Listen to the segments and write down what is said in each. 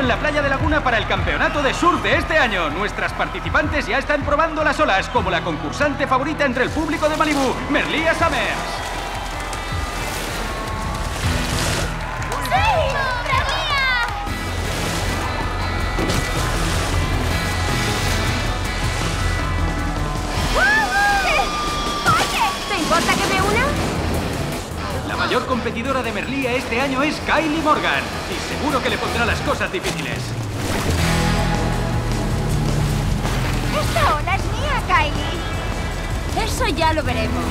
en la playa de Laguna para el campeonato de surf de este año. Nuestras participantes ya están probando las olas, como la concursante favorita entre el público de Malibú, Merliah Summers. La mayor competidora de Merliah este año es Kylie Morgan, y seguro que le pondrá las cosas difíciles. ¡Esta ola es mía, Kylie! Eso ya lo veremos.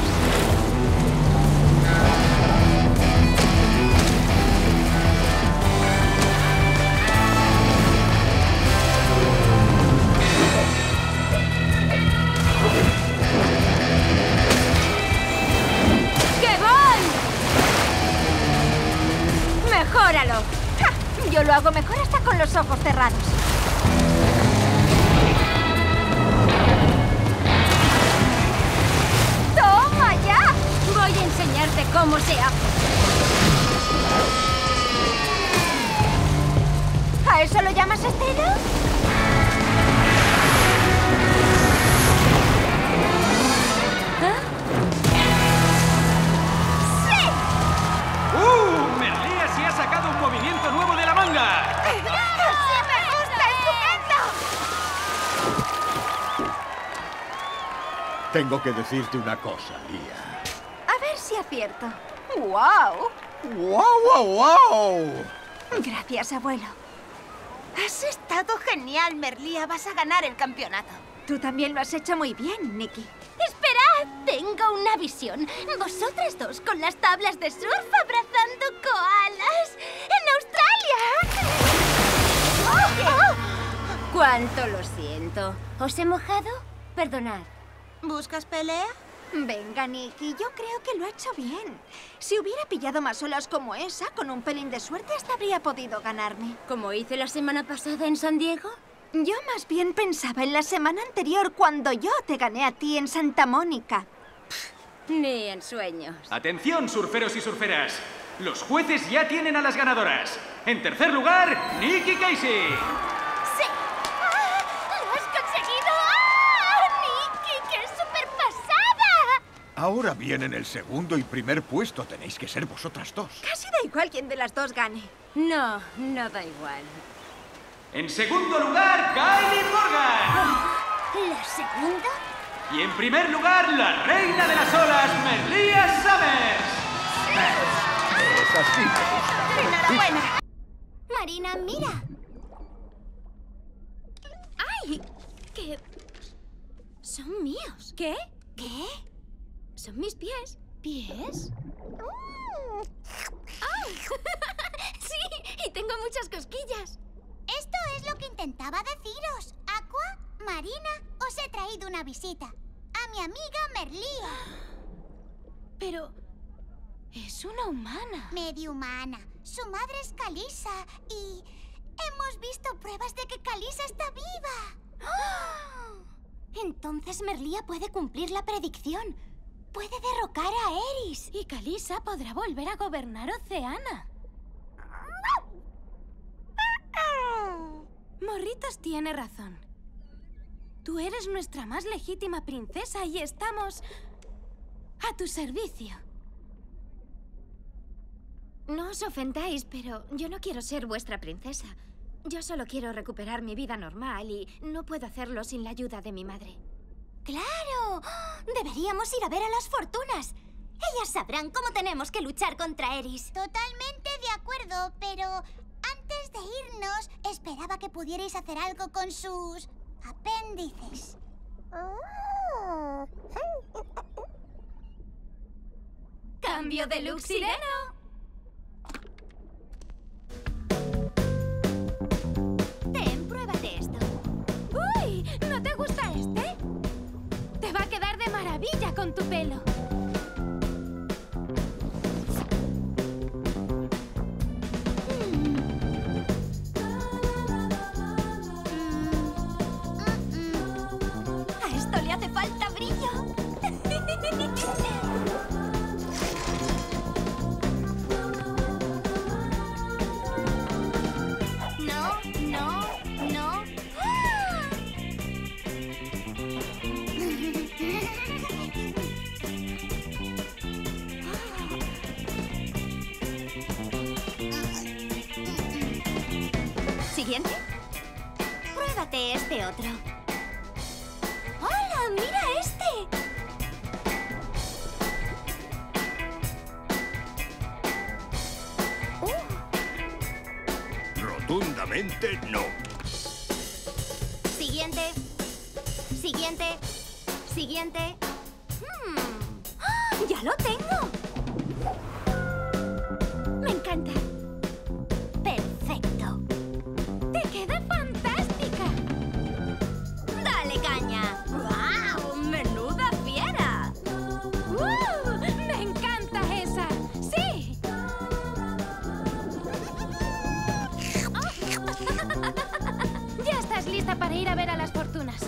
¡Mejóralo! ¡Ja! Yo lo hago mejor hasta con los ojos cerrados. ¡Toma ya! Voy a enseñarte cómo se hace. ¿A eso lo llamas estilo? Tengo que decirte una cosa, Lía. A ver si acierto. ¡Guau! ¡Guau, guau, guau! Gracias, abuelo. Has estado genial, Merliah. Vas a ganar el campeonato. Tú también lo has hecho muy bien, Nicky. ¡Esperad! Tengo una visión. Vosotras dos con las tablas de surf abrazando koalas en Australia. ¡Oh! ¡Cuánto lo siento! ¿Os he mojado? Perdonad. ¿Buscas pelea? Venga, Nicky, yo creo que lo ha hecho bien. Si hubiera pillado más olas como esa, con un pelín de suerte hasta habría podido ganarme. ¿Como hice la semana pasada en San Diego? Yo más bien pensaba en la semana anterior, cuando yo te gané a ti en Santa Mónica. Ni en sueños. Atención, surferos y surferas. Los jueces ya tienen a las ganadoras. En tercer lugar, Nicky Casey. Ahora vienen el segundo y primer puesto. Tenéis que ser vosotras dos. Casi da igual quién de las dos gane. No, no da igual. En segundo lugar, Kylie Morgan. ¿La segunda? Y en primer lugar, la reina de las olas, Merliah Summers. Es así. ¡Enhorabuena! Marina, mira. ¡Ay! Que... son míos. ¿Qué? ¿Qué? Son mis pies. ¿Pies? ¡Oh! Sí, y tengo muchas cosquillas. Esto es lo que intentaba deciros. Aqua, Marina, os he traído una visita. A mi amiga Merliah. Pero... es una humana. Medio humana. Su madre es Calisa y... hemos visto pruebas de que Calisa está viva. ¡Oh! Entonces Merliah puede cumplir la predicción. Puede derrocar a Eris. Y Calisa podrá volver a gobernar Oceana. Morritos tiene razón. Tú eres nuestra más legítima princesa y estamos... a tu servicio. No os ofendáis, pero yo no quiero ser vuestra princesa. Yo solo quiero recuperar mi vida normal y no puedo hacerlo sin la ayuda de mi madre. ¡Claro! Deberíamos ir a ver a las fortunas. Ellas sabrán cómo tenemos que luchar contra Eris. Totalmente de acuerdo, pero antes de irnos, esperaba que pudierais hacer algo con sus apéndices. ¡Cambio de look, sireno! Ten, pruébate esto. ¡Uy! ¿No te gusta este? ¡Te va a quedar de maravilla con tu pelo! ¡A esto le hace falta brillo! Llévate este otro. ¡Hola! ¡Mira este! Rotundamente no. Siguiente. Siguiente. Siguiente. ¡Ah, ya lo tengo! Me encanta. Perfecto. ¡Te queda fantástica! ¡Dale caña! ¡Wow! ¡Menuda fiera! ¡Me encanta esa! ¡Sí! Oh. Ya estás lista para ir a ver a las fortunas.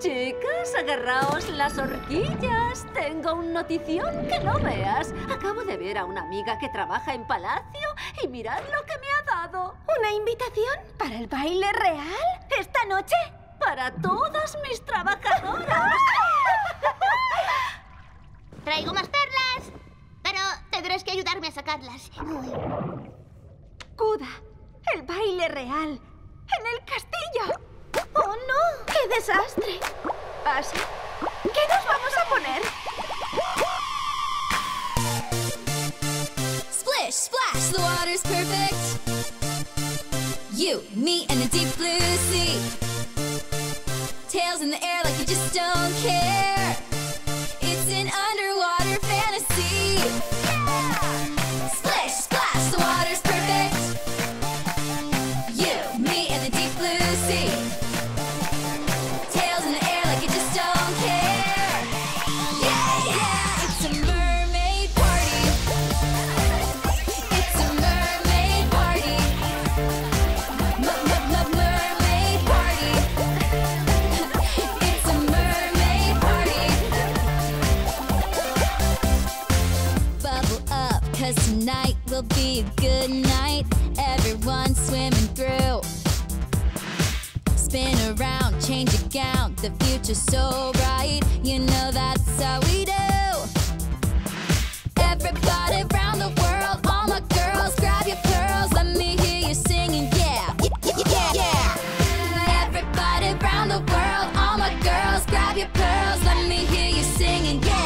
Chicas, agarraos las horquillas. Tengo un notición que no veas. Acabo de ver a una amiga que trabaja en Palacio y mirad lo que me ha dado. ¿Una invitación? ¿Para el baile real? ¿Esta noche? Para todas mis trabajadoras. Traigo más perlas, pero tendrás que ayudarme a sacarlas. Kuda, el baile real, en el castillo. ¡Oh, no! ¡Qué desastre! Pasa. ¿Qué nos vamos a poner? Splish, splash, the water's perfect. You, me, and the deep blue sea. Tails in the air like you just don't care. It's an underwater fantasy. Yeah! Splish, splash, the water's perfect. You, me, and the deep blue sea. Tonight will be a good night. Everyone swimming through. Spin around, change a gown. The future's so bright. You know that's how we do. Everybody round the world, all my girls, grab your pearls. Let me hear you singing, yeah. Yeah, yeah. Everybody round the world, all my girls, grab your pearls. Let me hear you singing, yeah.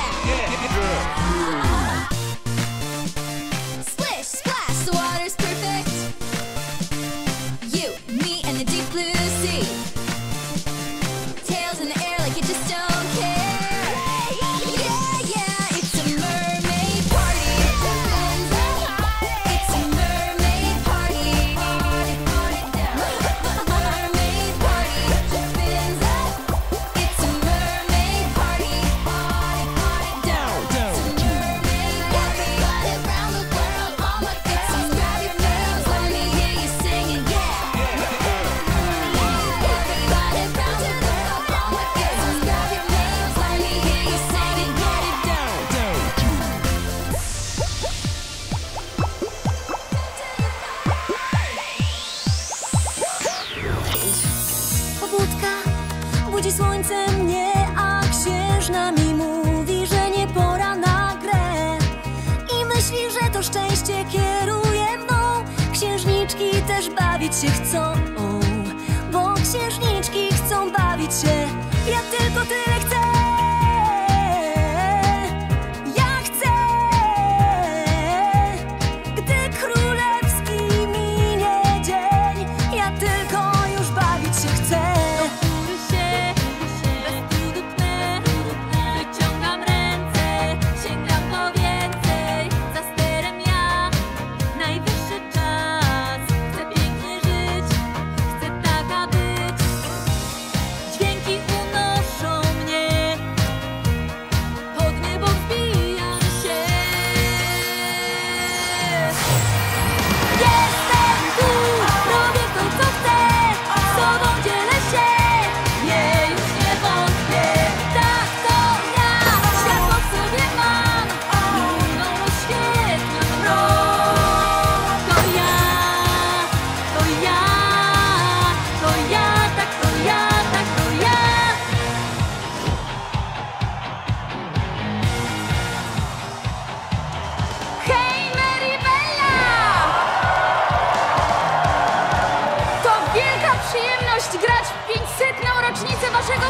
Się chcą, bo księżniczki chcą bawić się. Ja tylko tyle chcę. Ja chcę. Gdy królewski minie dzień, ja tylko już bawić się chcę. Do góry się, bez trudu pnę. Wyciągam ręce, sięgam po więcej. Za sterem ja, najwyższy czas.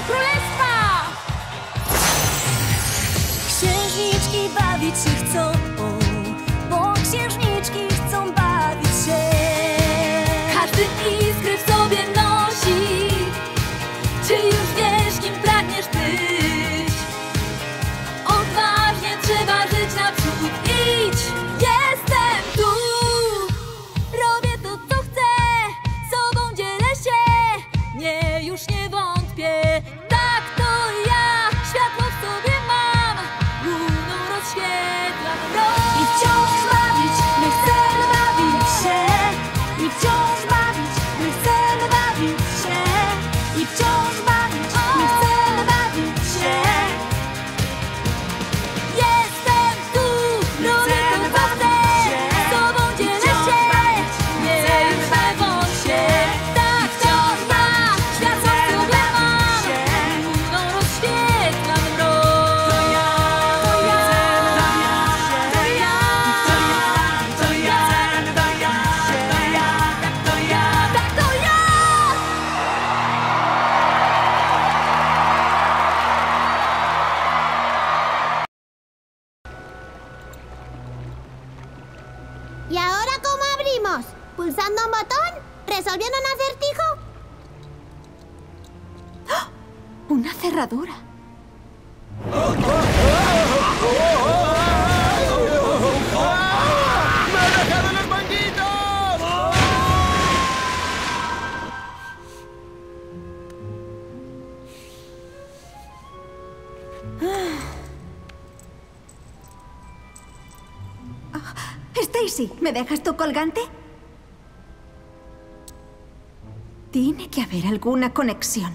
królestwa! Księżniczki bawić się chcą, bo księżniczki chcą bawić się. Każdy iskry w sobie nosi. Czy już wiesz, kim pragniesz być? Odważnie trzeba żyć naprzód. Idź! Jestem tu! Robię to, co chcę. Sobą dzielę się. Nie, już nie wątpię. Tak to ja. Światło w sobie mam. Główną rozświetlam drogę. I wciąż bawić. My chcemy bawić się. I wciąż bawić. My chcemy bawić się. I wciąż bawić, my chcemy bawić się. Jestem tu, robię to prawdę. Z tobą dzielę się, nie rozbawą się. Tak to ja, świat za sobie mam. Główną rozświetlam mrok. To ja, to ja, to ja, to ja. To ja, to ja, to ja, to ja. Tak to ja! ¿Y ahora cómo abrimos? ¿Pulsando un botón? ¿Resolviendo un acertijo? Una cerradura. ¡Me han dejado los manguitos! Stacy, ¿me dejas tu colgante? Tiene que haber alguna conexión.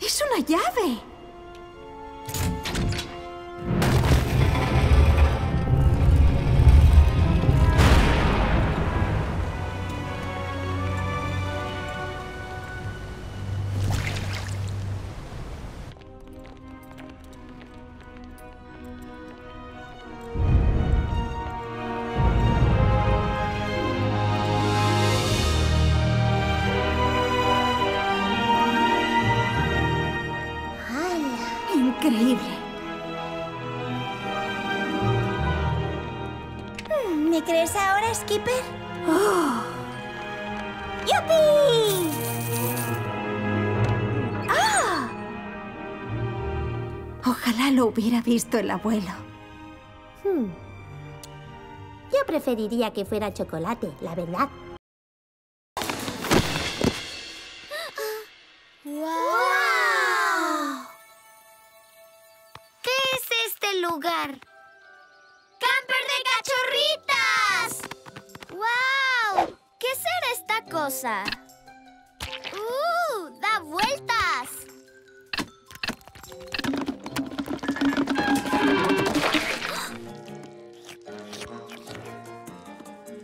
¡Es una llave! ¡Hala! Increíble. ¿Me crees ahora, Skipper? ¡Oh! ¡Yupi! ¡Ah! Ojalá lo hubiera visto el abuelo. Yo preferiría que fuera chocolate, la verdad. ¡Wow! ¿Qué es este lugar? ¡Camper de cachorritas! ¡Wow! ¿Qué será esta cosa? ¡Uh! ¡Da vueltas!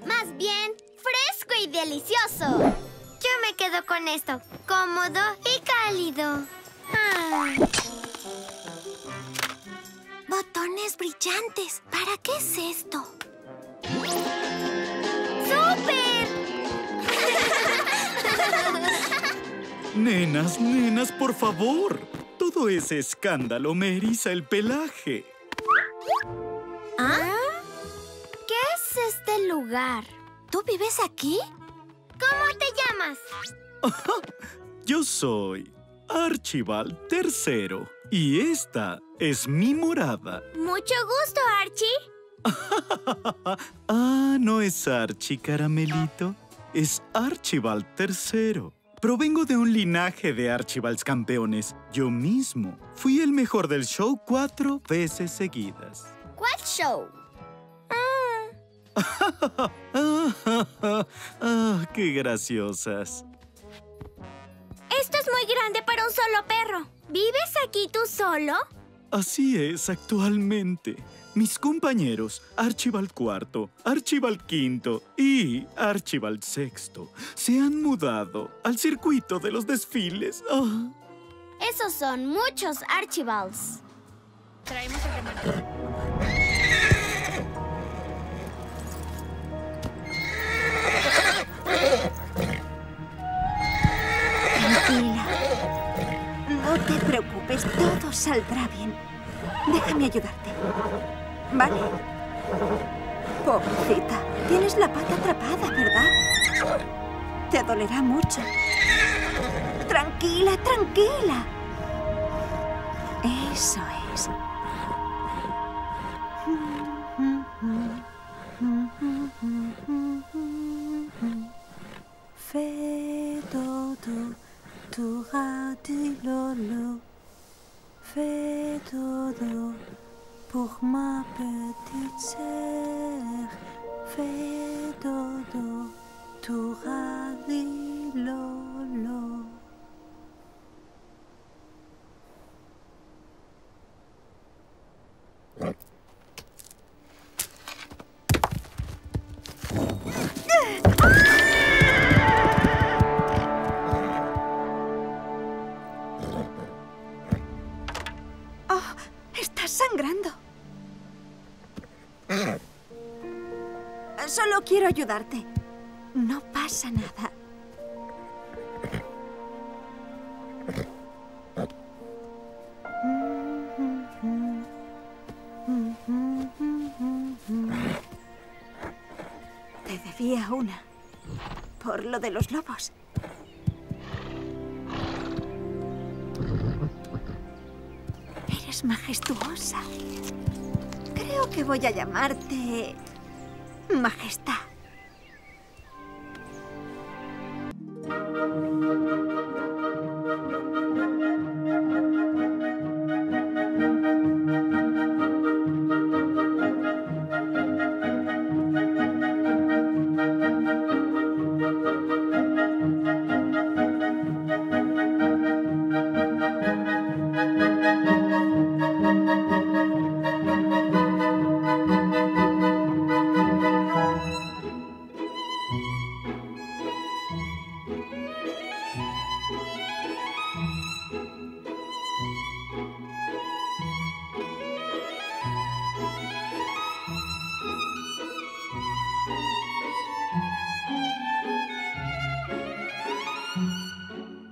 Más bien, fresco y delicioso. Yo me quedo con esto, cómodo y cálido. Ah. Botones brillantes. ¿Para qué es esto? ¡Súper! Nenas, nenas, por favor. Todo ese escándalo me eriza el pelaje. ¿Ah? ¿Qué es este lugar? ¿Tú vives aquí? ¿Cómo te llamas? Yo soy Archibald III y esta es mi morada. Mucho gusto, Archie. Ah, no es Archie, caramelito. Es Archibald III. Provengo de un linaje de Archibalds campeones. Yo mismo fui el mejor del show 4 veces seguidas. ¿Cuál show? Ah, Ah, ¡qué graciosas! esto es muy grande para un solo perro. ¿Vives aquí tú solo? Así es actualmente. Mis compañeros, Archibald IV, Archibald V y Archibald VI, se han mudado al circuito de los desfiles. Ah. Esos son muchos Archibalds. Traemos el saldrá bien. Déjame ayudarte. ¿Vale? Pobrecita, tienes la pata atrapada, ¿verdad? Te dolerá mucho. Tranquila, tranquila. Eso es. Fais dodo, tu rati lolo. Fais dodo pour ma petite sœur. Fais dodo, tu rati lolo. Solo quiero ayudarte. No pasa nada. Te debía una. Por lo de los lobos. Eres majestuosa. Creo que voy a llamarte... Majestad.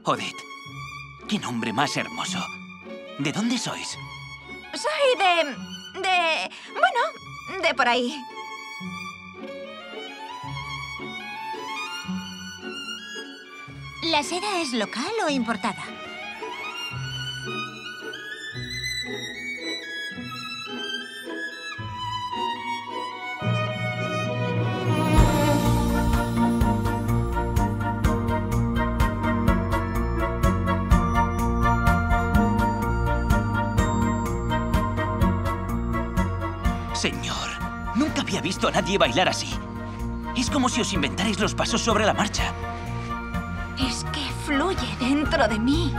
Odette, qué nombre más hermoso. ¿De dónde sois? Soy de... bueno, de por ahí. ¿La seda es local o importada? Señor, nunca había visto a nadie bailar así. Es como si os inventarais los pasos sobre la marcha. Es que fluye dentro de mí.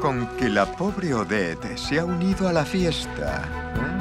Con que la pobre Odette se ha unido a la fiesta.